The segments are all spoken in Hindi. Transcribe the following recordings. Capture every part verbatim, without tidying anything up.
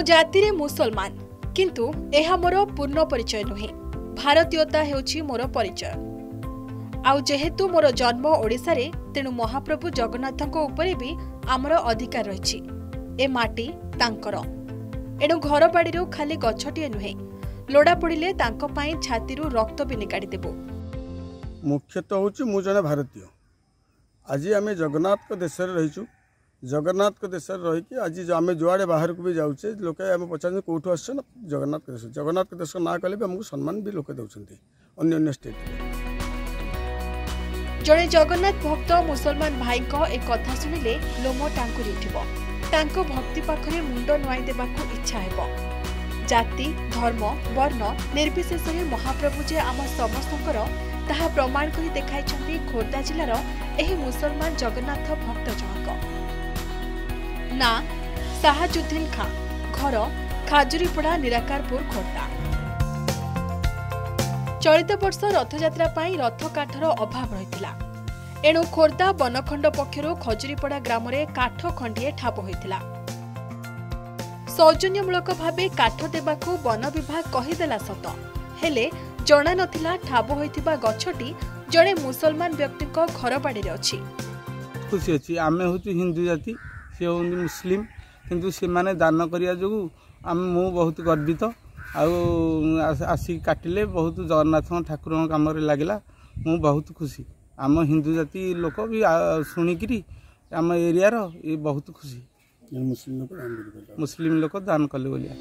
मु जाति मुसलमान किंतु यह मोर पूर्ण परिचय नुहे। भारतीयता हेउछि मोर परिचय। आउ जेहेतु मोर जन्म ओडिसा रे तेणु महाप्रभु जगन्नाथ को उपरे भी आमर अधिकार रहिछि। ए माटी तांकर एणु घर बाड़ी खाली गछटी नुहे, लोड़ा पड़िले तांको पाई छाती रक्त भी निकाड़ी देबो। मुख्यतः होछि मु जने भारतीय। आज आम जगन्नाथ को देश रे रहिछु। जगन्नाथ को देश रे रही आज आम जुआड़े बाहर को भी जाऊे लोक आम पचार कौटू आस जगन्नाथ देश जगन्नाथ देश ना कले भी आमको सम्मान भी लोक दे स्टेट। जड़े जगन्नाथ भक्त मुसलमान भाई एक कथा शुणिले लोम टांगुरी उठिबो। तांको भक्ति पाखरे मुंड नुआई देबाकू इच्छा हेबो। जाति धर्म वर्ण निर्विशेष महाप्रभु जे आम समस्तंकर ताहा प्रमाण करी देखाइछन्ती खोर्धा जिलार एही मुसलमान जगन्नाथ भक्त जनक। ना साहाजुद्दीन खां घर खाजुरीपड़ा निराकारपुर खोर्धा। चलित वर्ष रथयात्रा पाई रथ काठर अभाव रहितिला। एणु खोर्धा बनखंड पक्षर खजुरीपड़ा ग्राम रे काठ खंडीए ठाप होइतिला। सौजन्यमूलक भावे काठ देबाकू वन विभाग कहिदेला सत, हेले जणा नथिला ठाप होइतिबा गछटी जणे मुसलमान व्यक्तिको घर बाड़ी रे अछि। खुशी अछि आमे होतु हिंदू जाति से हूँ मुसलिम किंतु से माने दान करिया जो आम मु बहुत गर्वित। आसिक काटिले बहुत जगन्नाथ ठाकुर कम लगला मु बहुत खुशी। आम हिंदू जाति लोक भी शुणिकी आम एरिया रो ये बहुत खुशी। मुसलिम लोक दान कले बोलिया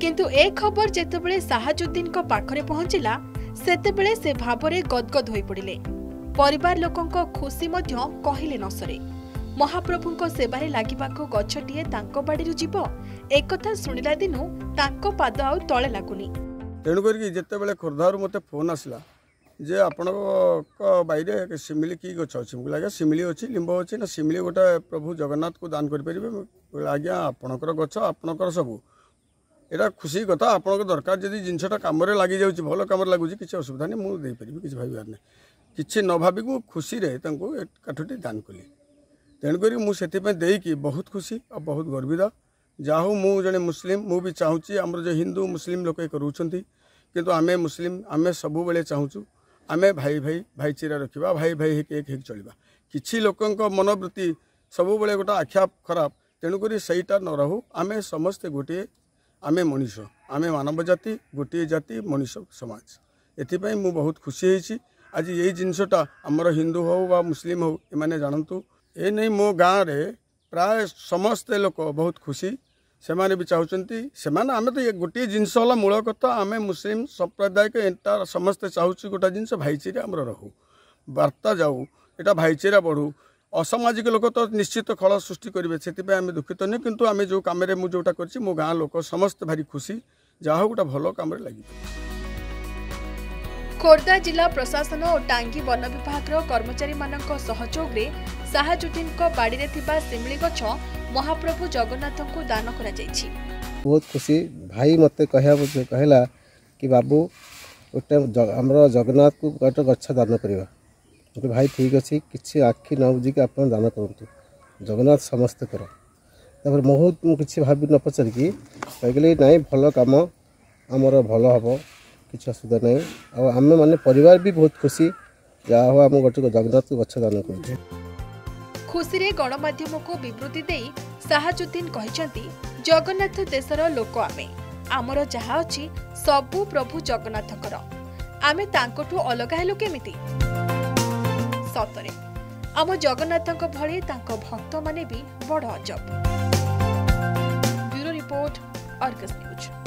किंतु ए खबर जेतेबेले साहाजुद्दीन को पाखरे पहुंचला सेतेबेले से भाबरे गदगद होई पड़िले। परिवार लोकंको खुशी मध्य कहिले न सरे। महाप्रभुंको सेवारे लागिबाको गछटीए तांको बाडीरु जीवो एकथा सुनिला दिनु तांको पाद आउ तळे लागुनी। तेणु करी जेते बेले खोर्धारु मते फोन आसला जे आपनको बाहिरे सिमिली की गछ अछि। मु लागे सिमिली अछि लिंबो अछि ना सिमिली गोटा प्रभु जगन्नाथ को दान करि परिबे। आज्ञा आपनकर गछ आपनकर सब एटा खुशी कथा। आपनको दरकार जदी जिंसटा काम रे लागि जाउछि भलो काम रे लागुछि किछ असुविधा नै। मु देई परिबे किछ भाबिबार नै किछ न भाबी को खुशी रे तांको काठटी दान कली। तेणुकरी मुझे बहुत खुशी और बहुत गर्वित। जाहु मु जने मुसलिम मु भी चाहूँगी आमर जो हिंदू मुसलिम लोक रोचंती किंतु आमे मुसलिम आमे सबु बेले चाहूँ आमे भाई भाई भाईचीरा रखा भाई भाई एक एक, एक चलवा। किछि लोकंक मनोवृत्ति सबु बेले गोटा आख्या खराब। तेणुकरी सहीटा न रहू। आमे समस्ते गोटे आमे मनीष आमे मानव जाति गोटे जाति मनीष समाज। एथिपाई मु बहुत खुशी होइछि। आज यही जिनसटा आमर हिंदू हो बा मुसलिम हो एमाने जानंतु। ये नहीं मो गाँव में प्राय समस्ते लोक बहुत खुशी। से माने भी चाहते से माने आमे तो ये गोटे जिनस मूल कथा। आमे मुसलिम संप्रदायिक एंटा समस्ते चाहूँ गोटे जिनस भाईचीरा आमर रहू वार्ता जाऊ एटा भाईचीरा बढ़ू। असामाजिक लोक तो निश्चित खल सृष्टि करेंगे से आम दुखित नुह कितु आम जो कम जोटा कर मो गाँ लोक समस्ते भारी खुशी। जहाँ गोटे भल कम लगे। खोर्धा जिला प्रशासन और टांगी वन विभाग कर्मचारी सहयोग में साहाजुद्दीन बाड़ी में सिमिली गछ महाप्रभु जगन्नाथ को दान करा जायछि। बहुत खुशी। भाई मत कहला कि बाबू गोटे आम जगन्नाथ को गोटे गछ दान करवा। भाई ठीक अच्छे किसी आखि न बुझिक आप दान करूँ जगन्नाथ समस्त कर। बहुत किसी भाव न पचारिकी कह ना भल कम आमर भल हम किसी असुविधा नहीं। और आम माने परिवार भी बहुत खुशी जहाँ हो आम गोटे जगन्नाथ को गछ दान कर। खुशी रे गणमाध्यम को विवृति दे साहाजुद्दीन कहते जगन्नाथ देशर लोक आमे आमर जहाँ अच्छी सबू प्रभु जगन्नाथ कर। आमे तांकोठु अलग हेलु केमिति। सतरे आम जगन्नाथ भले तांको भक्त माने भी बड़ अजब। Bureau report Argus news.